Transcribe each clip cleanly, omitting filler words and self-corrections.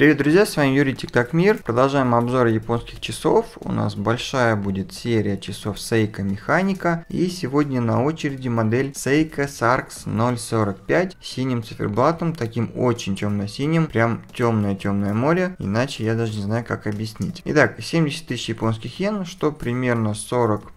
Привет, друзья, с вами Юрий Тиктакмир. Продолжаем обзор японских часов. У нас большая будет серия часов Seiko Mechanica. И сегодня на очереди модель Seiko SARX 045 с синим циферблатом, таким очень темно-синим, прям темное-темное море, иначе я даже не знаю, как объяснить. Итак, 70 тысяч японских йен, что примерно 45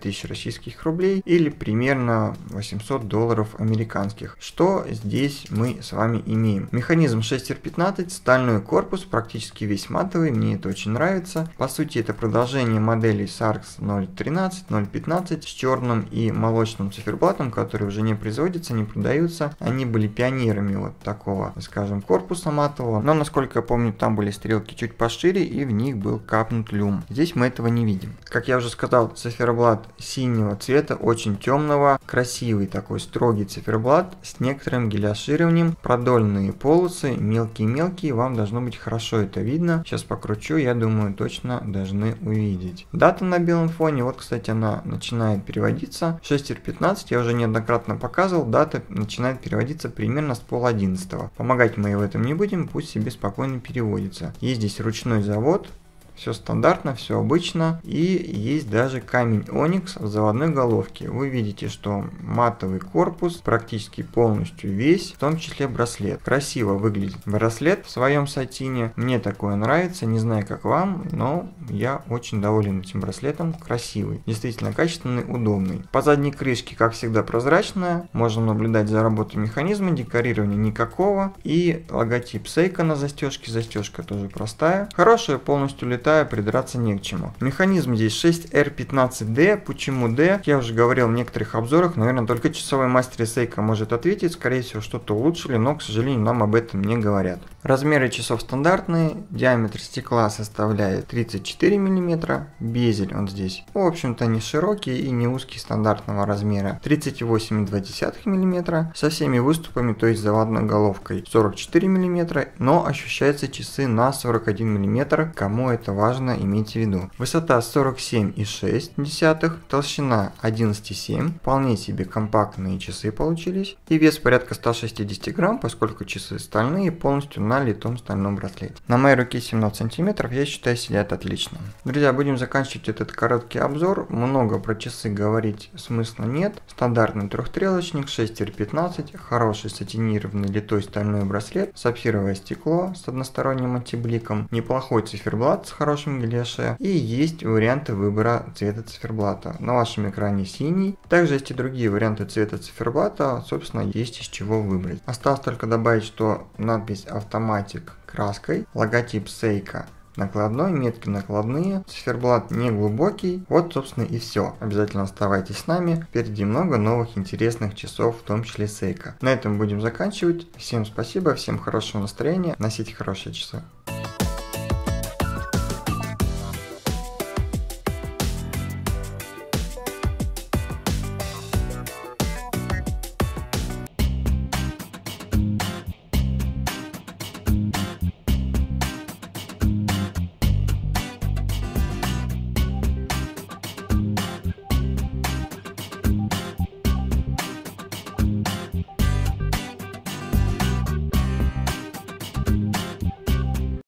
тысяч российских рублей или примерно 800 долларов американских. Что здесь мы с вами имеем? Механизм 6R15, стальной корпус, практически весь матовый, мне это очень нравится. По сути, это продолжение моделей SARX 013, 015 с черным и молочным циферблатом, которые уже не производятся, не продаются. Они были пионерами вот такого, скажем, корпуса матового, но, насколько я помню, там были стрелки чуть пошире и в них был капнут люм. Здесь мы этого не видим. Как я уже сказал, циферблат синего цвета, очень темного, красивый такой строгий циферблат с некоторым гелиошированием, продольные полосы, мелкие-мелкие, вам должно быть хорошо это видно. Сейчас покручу, я думаю, точно должны увидеть. Дата на белом фоне, вот, кстати, она начинает переводиться. 6R15, я уже неоднократно показывал, дата начинает переводиться примерно с пол-11. Помогать мы ей в этом не будем, пусть себе спокойно переводится. Есть здесь ручной завод. Все стандартно, все обычно. И есть даже камень Onyx в заводной головке. Вы видите, что матовый корпус практически полностью весь, в том числе браслет. Красиво выглядит браслет в своем сатине. Мне такое нравится, не знаю как вам, но я очень доволен этим браслетом. Красивый, действительно качественный, удобный. По задней крышке, как всегда, прозрачная. Можем наблюдать за работой механизма, декорирования никакого. И логотип Seiko на застежке. Застежка тоже простая. Хорошая, полностью летает. Придраться не к чему. Механизм здесь 6R15D. Почему D? Я уже говорил в некоторых обзорах. Наверное, только часовой мастер Seiko может ответить. Скорее всего, что-то улучшили, но, к сожалению, нам об этом не говорят. Размеры часов стандартные. Диаметр стекла составляет 34 мм. Безель он здесь, в общем-то, не широкий и не узкий стандартного размера. 38,2 мм. Со всеми выступами, то есть заводной головкой 44 мм. Но ощущаются часы на 41 мм. Кому это важно, имейте в виду. Высота 47,6, толщина 11,7. Вполне себе компактные часы получились. И вес порядка 160 грамм, поскольку часы стальные, полностью на литом стальном браслете. На моей руке 17 сантиметров, я считаю, сидят отлично. Друзья, будем заканчивать этот короткий обзор. Много про часы говорить смысла нет. Стандартный трехстрелочник, 6R15, хороший сатинированный литой стальной браслет, сапфировое стекло с односторонним антибликом, неплохой циферблат с хорошим гелиаше, и есть варианты выбора цвета циферблата. На вашем экране синий. Также есть и другие варианты цвета циферблата, собственно, есть из чего выбрать. Осталось только добавить, что надпись «Автоматик» краской, логотип Seiko накладной, метки накладные, циферблат не глубокий. Вот, собственно, и все. Обязательно оставайтесь с нами. Впереди много новых интересных часов, в том числе Seiko. На этом будем заканчивать. Всем спасибо, всем хорошего настроения, носите хорошие часы.